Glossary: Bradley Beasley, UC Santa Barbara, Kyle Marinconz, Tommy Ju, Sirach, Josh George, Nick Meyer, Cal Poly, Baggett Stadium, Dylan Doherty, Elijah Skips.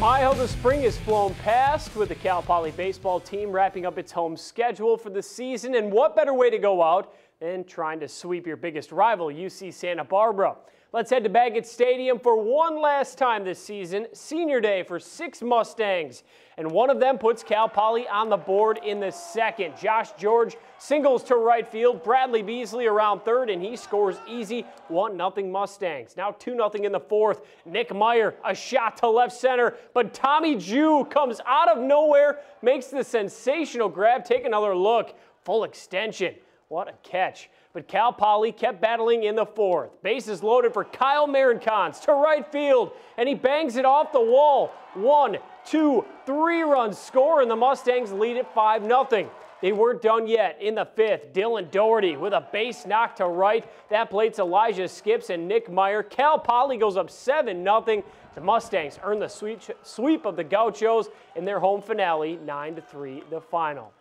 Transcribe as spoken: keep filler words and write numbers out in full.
Mile to spring has flown past with the Cal Poly baseball team wrapping up its home schedule for the season, and what better way to go out than trying to sweep your biggest rival, U C Santa Barbara. Let's head to Baggett Stadium for one last time this season, senior day for six Mustangs, and one of them puts Cal Poly on the board in the second. Josh George singles to right field, Bradley Beasley around third, and he scores easy, one nothing Mustangs. Now two nothing in the fourth, Nick Meyer, a shot to left center, but Tommy Ju comes out of nowhere, makes the sensational grab. Take another look, full extension. What a catch. But Cal Poly kept battling in the fourth. Bases loaded for Kyle Marinconz to right field, and he bangs it off the wall. One, two, three runs score, and the Mustangs lead it five nothing. They weren't done yet. In the fifth, Dylan Doherty with a base knock to right. That plates Elijah Skips and Nick Meyer. Cal Poly goes up seven nothing. The Mustangs earn the sweep of the Gauchos in their home finale, nine to three the final.